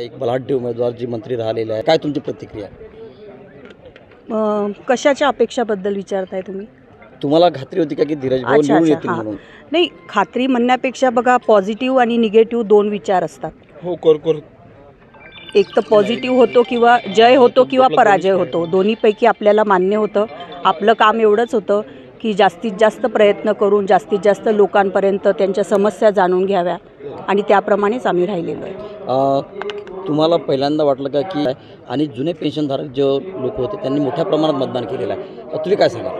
एक बलाढ्य उमेदवार जी मंत्री राहिलेला आहे, काय तुमची प्रतिक्रिया? कशाच्या अपेक्षाबद्दल विचारताय तुम्ही? तुम्हाला खात्री होती का की धीरज भाऊ निवडून येतील म्हणून? नाही, खात्री म्हणण्यापेक्षा बघा पॉझिटिव्ह आणि निगेटिव्ह दोन विचार असतात. हो, कोरकोर एक तर पॉझिटिव्ह होतो किंवा जय होतो किंवा पराजय होतो, दोन्हीपैकी आपल्याला मान्य होतं. आपलं काम एवढंच होतं की जास्तीत जास्त प्रयत्न करून जास्तीत जास्त लोकांपर्यंत त्यांच्या समस्या जाणून घ्याव्या आणि त्याप्रमाणेच आम्ही राहिलेलो आहे. तुम्हाला पहिल्यांदा वाटलं का की आणि जुने पेन्शनधारक जे लोक होते त्यांनी मोठ्या प्रमाणात मतदान केलेलं आहे, तुम्ही काय सांगा?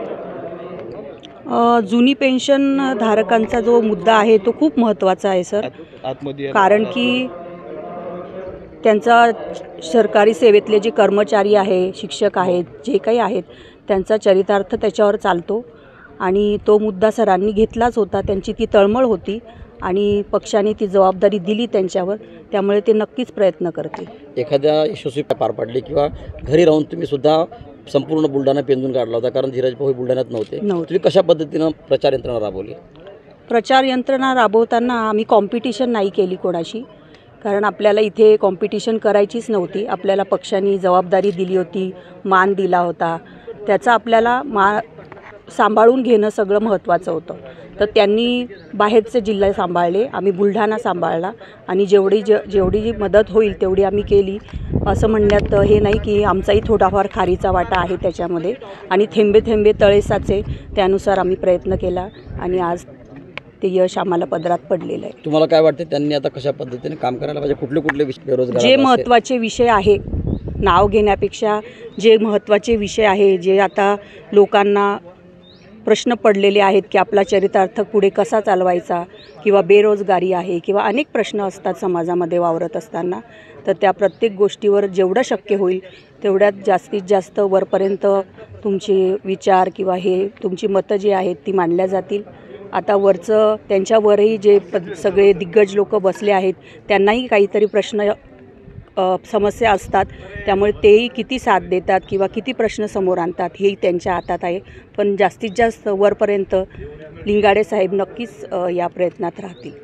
जुनी पेन्शनधारकांचा जो मुद्दा आहे तो खूप महत्त्वाचा आहे सर, कारण की त्यांचा सरकारी सेवेतले जे कर्मचारी आहे, शिक्षक आहेत, जे काही आहेत त्यांचा चरितार्थ त्याच्यावर चालतो आणि तो मुद्दा सरांनी घेतलाच होता. त्यांची ती तळमळ होती आणि पक्षाने ती जबाबदारी दिली त्यांच्यावर, त्यामुळे ते नक्कीच प्रयत्न करतील. एखाद्या यशस्वी पार पाडली किंवा घरी राहून तुम्ही सुद्धा संपूर्ण बुलढाणा पेंजून काढला होता, कारण धीरज भाऊ बुलढाण्यात नव्हते. तुम्ही कशा पद्धतीनं प्रचार यंत्रणा राबवली? प्रचार यंत्रणा राबवताना आम्ही कॉम्पिटिशन नाही केली कोणाशी, कारण आपल्याला इथे कॉम्पिटिशन करायचीच नव्हती. आपल्याला पक्षाने जबाबदारी दिली होती, मान दिला होता, त्याचा आपल्याला सांभाळून घेणं सगळं महत्त्वाचं होतं. तर त्यांनी बाहेरचे जिल्हे सांभाळले, आम्ही बुलढाणा सांभाळला आणि जेवढी मदत होईल तेवढी आम्ही केली. असं म्हणण्यात हे नाही की आमचाही थोडाफार खारीचा वाटा आहे त्याच्यामध्ये, आणि थेंबे थेंबे तळे साचे, त्यानुसार आम्ही प्रयत्न केला आणि आज ते यश आम्हाला पदरात पडलेलं आहे. तुम्हाला काय वाटते त्यांनी आता कशा पद्धतीने काम करायला पाहिजे? कुठले कुठले विषय जे महत्त्वाचे विषय आहे, नाव घेण्यापेक्षा जे महत्त्वाचे विषय आहे, जे आता लोकांना प्रश्न पडलेले आहेत की आपला चरितार्थ पुढे कसा चालवायचा, किंवा बेरोजगारी आहे किंवा अनेक प्रश्न असतात समाजामध्ये वावरत असताना, तर त्या प्रत्येक गोष्टीवर जेवढं शक्य होईल तेवढ्यात जास्तीत जास्त वरपर्यंत तुमचे विचार किंवा हे तुमची मतं जी आहेत ती मांडल्या जातील. आता वरचं त्यांच्यावरही जे सगळे दिग्गज लोक बसले आहेत त्यांनाही काहीतरी प्रश्न समस्या असतात, त्यामुळे तेही किती साथ देतात किंवा किती प्रश्न समोर आणतात हेही त्यांच्या हातात आहे. पण जास्तीत जास्त वरपर्यंत लिंगाडे साहेब नक्कीच या प्रयत्नात राहतील.